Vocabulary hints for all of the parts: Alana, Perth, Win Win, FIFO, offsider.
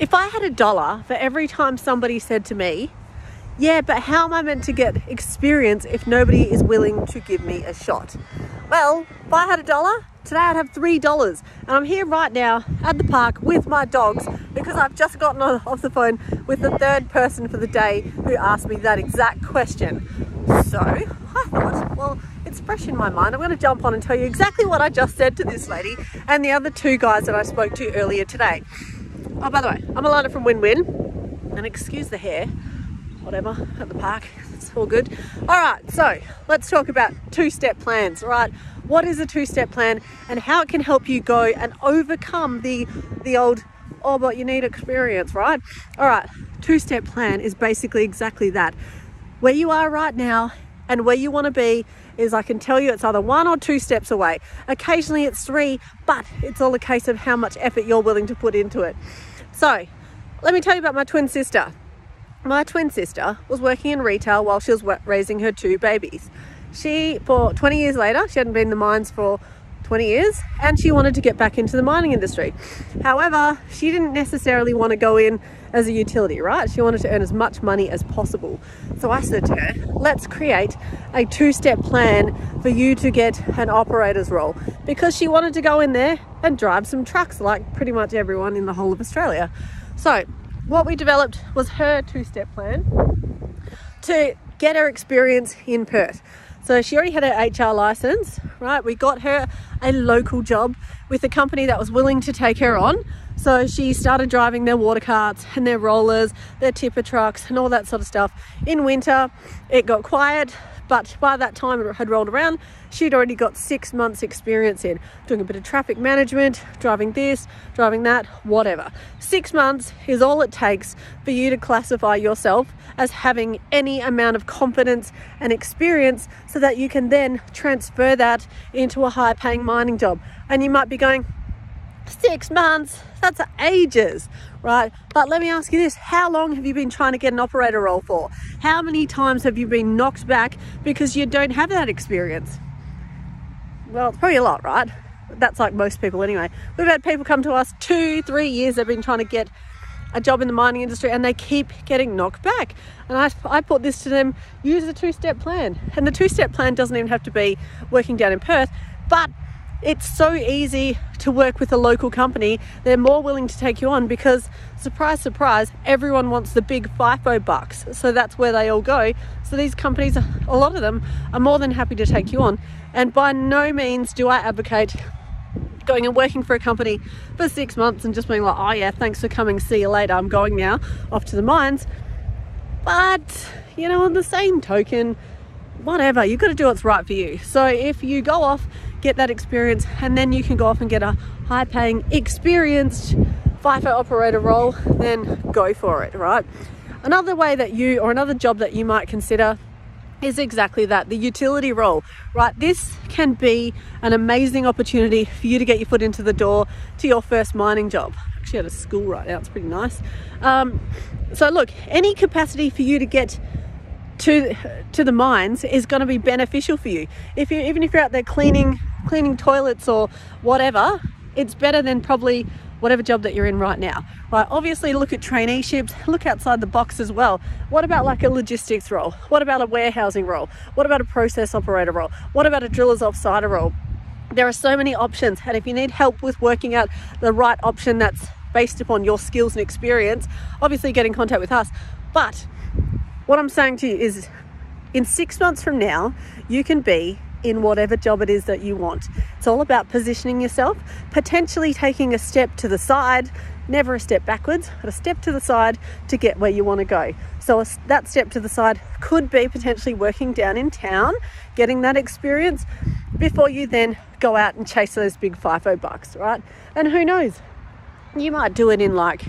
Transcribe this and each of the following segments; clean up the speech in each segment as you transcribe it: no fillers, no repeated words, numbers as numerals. If I had $1 for every time somebody said to me, yeah, but how am I meant to get experience if nobody is willing to give me a shot? Well, if I had $1, today I'd have $3. And I'm here right now at the park with my dogs because I've just gotten off the phone with the third person for the day who asked me that exact question. So I thought, well, it's fresh in my mind. I'm going to jump on and tell you exactly what I just said to this lady and the other two guys that I spoke to earlier today. Oh, by the way, I'm Alana from Win Win, and excuse the hair, whatever, at the park, it's all good. All right, so let's talk about two-step plans, right? What is a two-step plan and how it can help you go and overcome the old, oh, but you need experience, right? All right, two-step plan is basically exactly that. Where you are right now and where you want to be is, I can tell you, it's either 1 or 2 steps away. Occasionally it's 3, but it's all a case of how much effort you're willing to put into it. So let me tell you about my twin sister. My twin sister was working in retail while she was raising her 2 babies. She, for 20 years later, she hadn't been in the mines for 20 years, and she wanted to get back into the mining industry. However, she didn't necessarily want to go in as a utility, right? She wanted to earn as much money as possible. So I said to her, let's create a two-step plan for you to get an operator's role, because she wanted to go in there and drive some trucks like pretty much everyone in the whole of Australia. So what we developed was her two-step plan to get her experience in Perth. So she already had her HR license, right? We got her a local job with a company that was willing to take her on. So she started driving their water carts and their rollers, their tipper trucks and all that sort of stuff. In winter, it got quiet, but by that time it had rolled around, she'd already got 6 months experience in doing a bit of traffic management, driving this, driving that, whatever. 6 months is all it takes for you to classify yourself as having any amount of confidence and experience so that you can then transfer that into a high paying mining job. And you might be going, 6 months, that's ages, right? But let me ask you this, how long have you been trying to get an operator role for? How many times have you been knocked back because you don't have that experience? Well, it's probably a lot, right? That's like most people anyway. We've had people come to us 2-3 years, they've been trying to get a job in the mining industry and they keep getting knocked back. And I put this to them, use the two-step plan. And the two-step plan doesn't even have to be working down in Perth, but it's so easy to work with a local company. They're more willing to take you on because, surprise, surprise, everyone wants the big FIFO bucks. So that's where they all go. So these companies, a lot of them, are more than happy to take you on. And by no means do I advocate going and working for a company for 6 months and just being like, oh yeah, thanks for coming, see you later, I'm going now, off to the mines. But, you know, on the same token, whatever, you've got to do what's right for you. So if you go off, get that experience, and then you can go off and get a high paying, experienced FIFO operator role, then go for it, right? Another way that you, or another job that you might consider, is exactly that, the utility role, right? This can be an amazing opportunity for you to get your foot into the door to your first mining job. Actually, at a school right now, it's pretty nice. So look, any capacity for you to get to the mines is going to be beneficial for you. If you, even if you're out there cleaning toilets or whatever, it's better than probably whatever job that you're in right now, right? Obviously look at traineeships, look outside the box as well. What about like a logistics role? What about a warehousing role? What about a process operator role? What about a driller's offsider role? There are so many options, and if you need help with working out the right option that's based upon your skills and experience, obviously get in contact with us. But what I'm saying to you is, in 6 months from now, you can be in whatever job it is that you want. It's all about positioning yourself, potentially taking a step to the side, never a step backwards, but a step to the side to get where you want to go. So that step to the side could be potentially working down in town, getting that experience before you then go out and chase those big FIFO bucks, right? And who knows, you might do it in like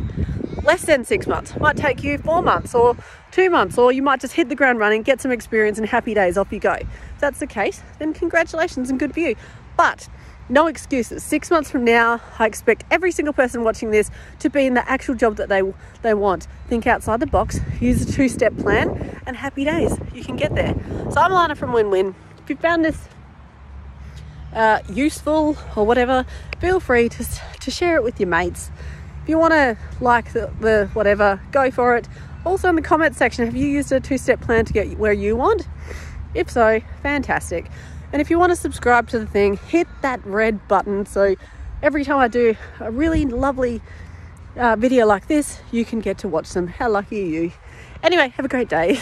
less than 6 months. It might take you 4 months or 2 months, or you might just hit the ground running, get some experience, and happy days, off you go. If that's the case, then congratulations and good for you. But no excuses. 6 months from now, I expect every single person watching this to be in the actual job that they want. Think outside the box, use a two-step plan, and happy days, you can get there. So I'm Alana from Win Win. If you found this useful or whatever, feel free to share it with your mates. If you want to like the whatever, go for it. Also in the comment section, have you used a two-step plan to get where you want? If so, fantastic. And if you want to subscribe to the thing, hit that red button so every time I do a really lovely video like this, you can get to watch them. How lucky are you? Anyway, have a great day.